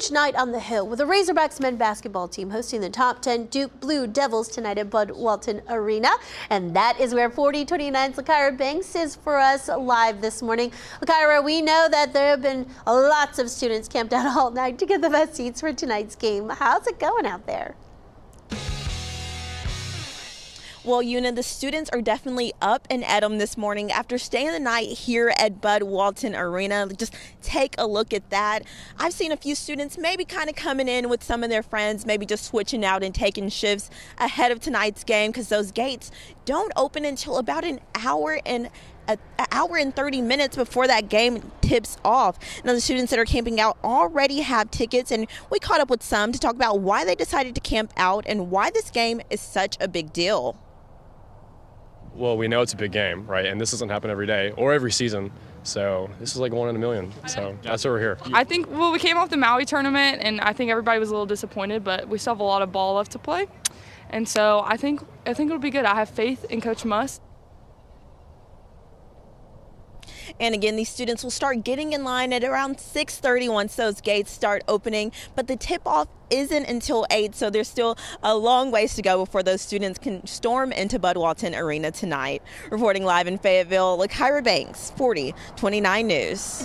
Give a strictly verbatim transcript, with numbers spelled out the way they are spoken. huge night on the Hill with the Razorbacks men's basketball team hosting the top ten Duke Blue Devils tonight at Bud Walton Arena. And that is where forty twenty-nine's Lakaira Banks is for us live this morning. Lakaira, we know that there have been lots of students camped out all night to get the best seats for tonight's game. How's it going out there? Well, Yuna, the students are definitely up and at 'em this morning after staying the night here at Bud Walton Arena. Just take a look at that. I've seen a few students maybe kind of coming in with some of their friends, maybe just switching out and taking shifts ahead of tonight's game because those gates don't open until about an hour and an hour and thirty minutes before that game tips off. Now, the students that are camping out already have tickets, and we caught up with some to talk about why they decided to camp out and why this game is such a big deal. Well, we know it's a big game, right? And this doesn't happen every day or every season. So this is like one in a million. So that's why we're here. I think, well, we came off the Maui tournament, and I think everybody was a little disappointed, but we still have a lot of ball left to play. And so I think, I think it'll be good. I have faith in Coach Musk. And again, these students will start getting in line at around six thirty once those gates start opening. But the tip-off isn't until eight, so there's still a long ways to go before those students can storm into Bud Walton Arena tonight. Reporting live in Fayetteville, Lakaira Banks, forty twenty-nine News.